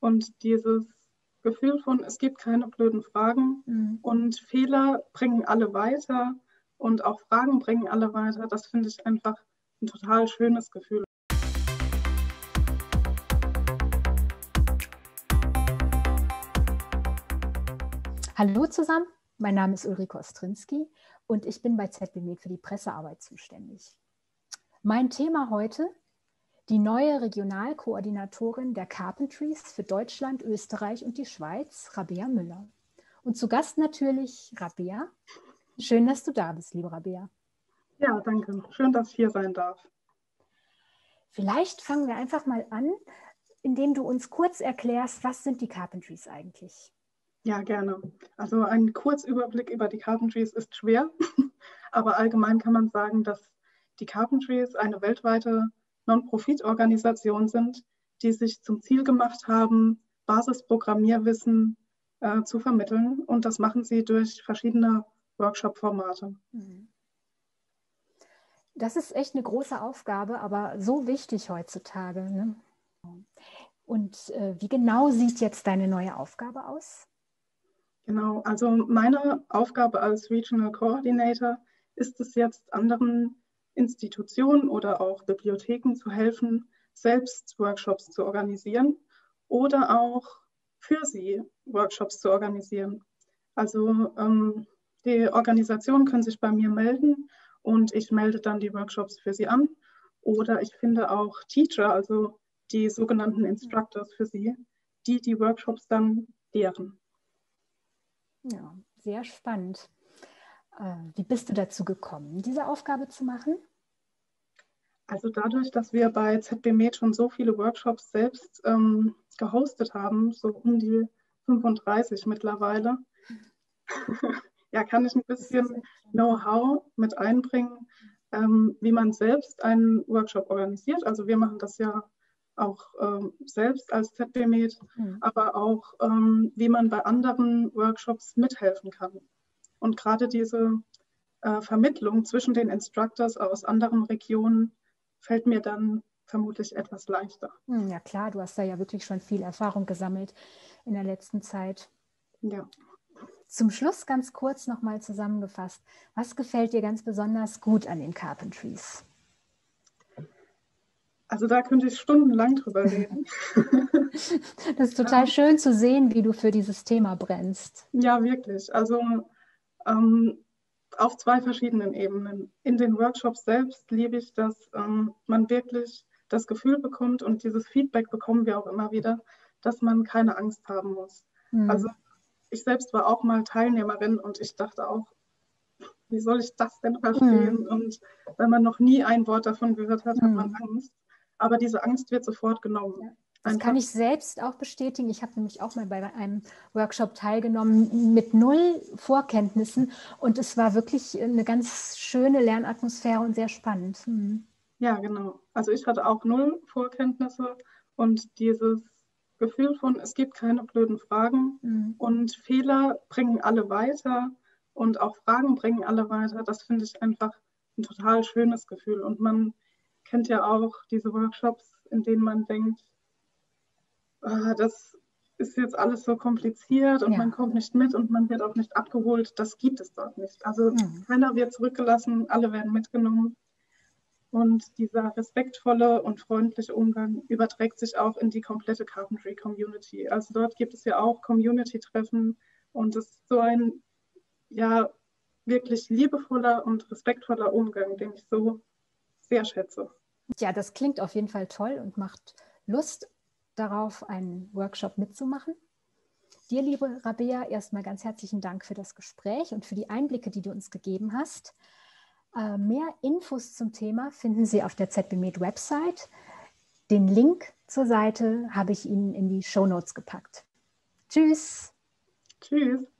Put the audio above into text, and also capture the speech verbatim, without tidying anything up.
Und dieses Gefühl von, es gibt keine blöden Fragen, mhm, und Fehler bringen alle weiter und auch Fragen bringen alle weiter, das finde ich einfach ein total schönes Gefühl. Hallo zusammen, mein Name ist Ulrike Ostrzinski und ich bin bei Z B Med für die Pressearbeit zuständig. Mein Thema heute: die neue Regionalkoordinatorin der Carpentries für Deutschland, Österreich und die Schweiz, Rabea Müller. Und zu Gast natürlich Rabea. Schön, dass du da bist, liebe Rabea. Ja, danke. Schön, dass ich hier sein darf. Vielleicht fangen wir einfach mal an, indem du uns kurz erklärst, was sind die Carpentries eigentlich? Ja, gerne. Also ein Kurzüberblick über die Carpentries ist schwer, aber allgemein kann man sagen, dass die Carpentries eine weltweite Non-Profit-Organisationen sind, die sich zum Ziel gemacht haben, Basisprogrammierwissen äh, zu vermitteln. Und das machen sie durch verschiedene Workshop-Formate. Das ist echt eine große Aufgabe, aber so wichtig heutzutage, ne? Und äh, wie genau sieht jetzt deine neue Aufgabe aus? Genau, also meine Aufgabe als Regional Coordinator ist es jetzt, anderen Institutionen oder auch Bibliotheken zu helfen, selbst Workshops zu organisieren oder auch für sie Workshops zu organisieren. Also ähm, die Organisationen können sich bei mir melden und ich melde dann die Workshops für sie an. Oder ich finde auch Teacher, also die sogenannten Instructors für sie, die die Workshops dann lehren. Ja, sehr spannend. Wie bist du dazu gekommen, diese Aufgabe zu machen? Also dadurch, dass wir bei Z B Med schon so viele Workshops selbst ähm, gehostet haben, so um die fünfunddreißig mittlerweile, ja, kann ich ein bisschen Know-how mit einbringen, ähm, wie man selbst einen Workshop organisiert. Also wir machen das ja auch ähm, selbst als Z B Med, mhm, aber auch, ähm, wie man bei anderen Workshops mithelfen kann. Und gerade diese äh, Vermittlung zwischen den Instructors aus anderen Regionen fällt mir dann vermutlich etwas leichter. Ja klar, du hast da ja wirklich schon viel Erfahrung gesammelt in der letzten Zeit. Ja. Zum Schluss ganz kurz nochmal zusammengefasst: was gefällt dir ganz besonders gut an den Carpentries? Also da könnte ich stundenlang drüber reden. Das ist total ja. schön zu sehen, wie du für dieses Thema brennst. Ja, wirklich. Also Ähm, auf zwei verschiedenen Ebenen. In den Workshops selbst liebe ich, dass ähm, man wirklich das Gefühl bekommt, und dieses Feedback bekommen wir auch immer wieder, dass man keine Angst haben muss. Mhm. Also ich selbst war auch mal Teilnehmerin und ich dachte auch, wie soll ich das denn verstehen? Mhm. Und wenn man noch nie ein Wort davon gehört hat, mhm, hat man Angst. Aber diese Angst wird sofort genommen. Ja. Das kann ich selbst auch bestätigen. Ich habe nämlich auch mal bei einem Workshop teilgenommen mit null Vorkenntnissen und es war wirklich eine ganz schöne Lernatmosphäre und sehr spannend. Mhm. Ja, genau. Also ich hatte auch null Vorkenntnisse und dieses Gefühl von, es gibt keine blöden Fragen, mhm, und Fehler bringen alle weiter und auch Fragen bringen alle weiter. Das finde ich einfach ein total schönes Gefühl. Und man kennt ja auch diese Workshops, in denen man denkt, das ist jetzt alles so kompliziert und ja, man kommt nicht mit und man wird auch nicht abgeholt. Das gibt es dort nicht. Also mhm, keiner wird zurückgelassen, alle werden mitgenommen. Und dieser respektvolle und freundliche Umgang überträgt sich auch in die komplette Carpentry-Community. Also dort gibt es ja auch Community-Treffen und es ist so ein, ja, wirklich liebevoller und respektvoller Umgang, den ich so sehr schätze. Ja, das klingt auf jeden Fall toll und macht Lust darauf, einen Workshop mitzumachen. Dir, liebe Rabea, erstmal ganz herzlichen Dank für das Gespräch und für die Einblicke, die du uns gegeben hast. Äh, mehr Infos zum Thema finden Sie auf der Z B Med Website. Den Link zur Seite habe ich Ihnen in die Shownotes gepackt. Tschüss! Tschüss!